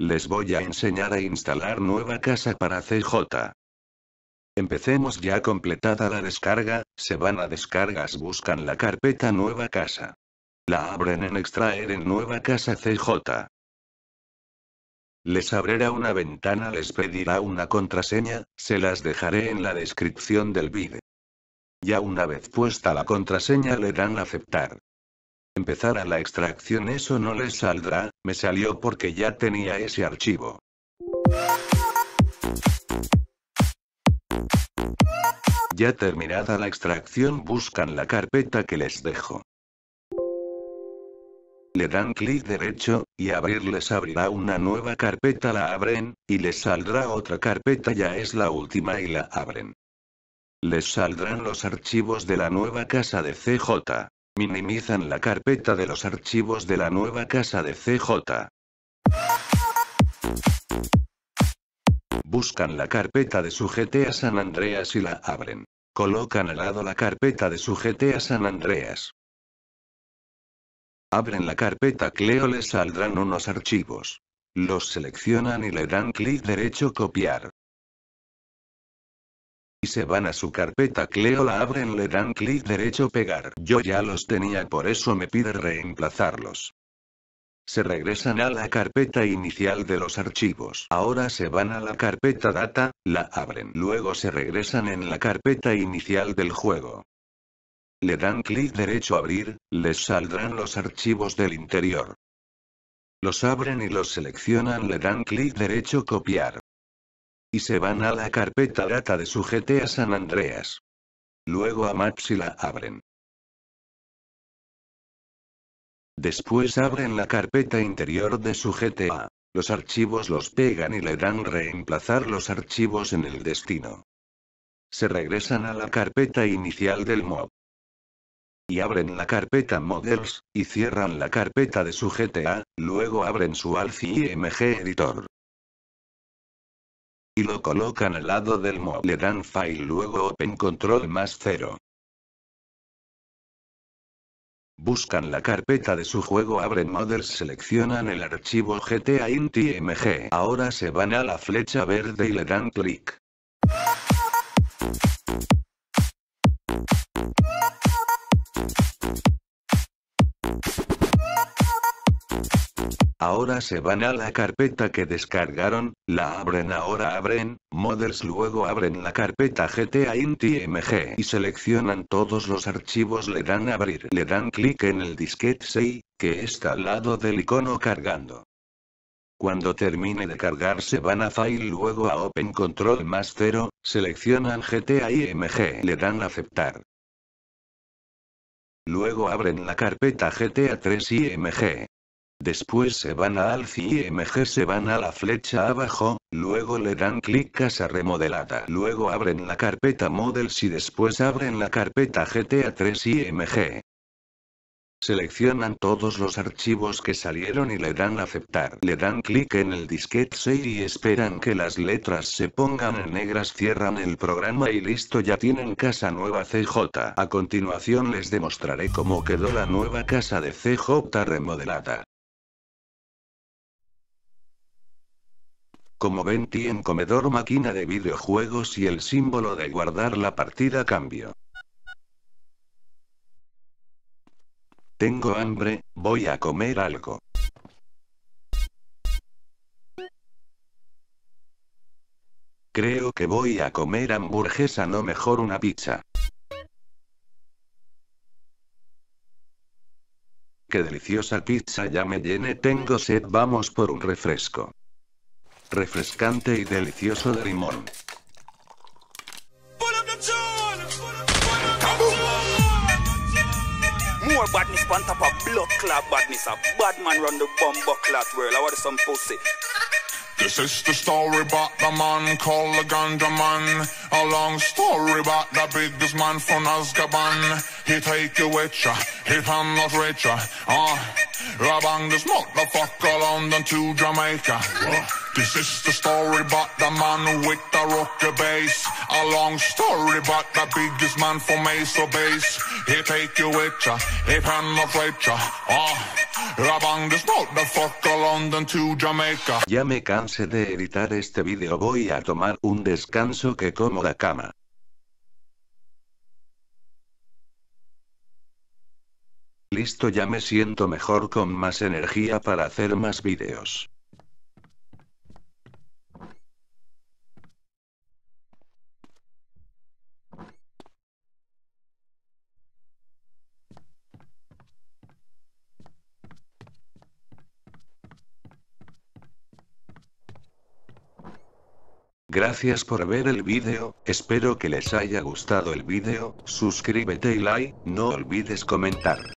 Les voy a enseñar a instalar nueva casa para CJ. Empecemos ya. Completada la descarga, se van a descargas, buscan la carpeta nueva casa. La abren en extraer en nueva casa CJ. Les abrirá una ventana, les pedirá una contraseña, se las dejaré en la descripción del vídeo. Ya una vez puesta la contraseña le dan a aceptar. Empezar a la extracción. Eso no les saldrá, me salió porque ya tenía ese archivo. Ya terminada la extracción, buscan la carpeta que les dejo. Le dan clic derecho, y abrir les abrirá una nueva carpeta, la abren, y les saldrá otra carpeta, ya es la última y la abren. Les saldrán los archivos de la nueva casa de CJ. Minimizan la carpeta de los archivos de la nueva casa de CJ. Buscan la carpeta de su GTA San Andreas y la abren. Colocan al lado la carpeta de su GTA San Andreas. Abren la carpeta CLEO, les saldrán unos archivos. Los seleccionan y le dan clic derecho, copiar. Y se van a su carpeta CLEO, la abren, le dan clic derecho, pegar. Yo ya los tenía, por eso me pide reemplazarlos. Se regresan a la carpeta inicial de los archivos. Ahora se van a la carpeta data, la abren. Luego se regresan en la carpeta inicial del juego. Le dan clic derecho, abrir, les saldrán los archivos del interior. Los abren y los seleccionan, le dan clic derecho, copiar. Y se van a la carpeta data de su GTA San Andreas. Luego a Maps y la abren. Después abren la carpeta interior de su GTA, los archivos los pegan y le dan reemplazar los archivos en el destino. Se regresan a la carpeta inicial del mod. Y abren la carpeta Models, y cierran la carpeta de su GTA, luego abren su Alci IMG Editor. Y lo colocan al lado del mod, le dan File, luego Open Control+0. Buscan la carpeta de su juego, abren Models, seleccionan el archivo GTA IntMG. Ahora se van a la flecha verde y le dan clic. Ahora se van a la carpeta que descargaron, la abren, ahora abren Models, luego abren la carpeta GTA IntMG y seleccionan todos los archivos, le dan abrir, le dan clic en el disquete 6, que está al lado del icono cargando. Cuando termine de cargar se van a File, luego a Open Control+0, seleccionan GTA IMG, le dan aceptar. Luego abren la carpeta GTA 3 IMG. Después se van a Alci IMG, se van a la flecha abajo, luego le dan clic Casa Remodelada. Luego abren la carpeta Models y después abren la carpeta GTA 3 IMG. Seleccionan todos los archivos que salieron y le dan aceptar. Le dan clic en el disquete 6 y esperan que las letras se pongan en negras, cierran el programa y listo, ya tienen casa nueva CJ. A continuación les demostraré cómo quedó la nueva casa de CJ remodelada. Como ven, tienen comedor, máquina de videojuegos y el símbolo de guardar la partida. Cambio. Tengo hambre, voy a comer algo. Creo que voy a comer hamburguesa, no, mejor una pizza. Qué deliciosa pizza, ya me llené, tengo sed, vamos por un refresco. Refrescante y delicioso de limón. More badness, on top of blood clot badness. A bad man run the bomb clot world. I want some pussy. This is the story about the man called the Ganja Man. A long story about the biggest man from Azkaban. He take a witcher, he found not richer. Rabang this motherfucker London to Jamaica. This is the story about the man with the rocker bass. A long story about the biggest man from Mesa Base. He take a witcher, he found not richer. Ya me cansé de editar este vídeo, voy a tomar un descanso que cómoda cama. Listo, ya me siento mejor con más energía para hacer más vídeos. Gracias por ver el vídeo, espero que les haya gustado el vídeo, suscríbete y like, no olvides comentar.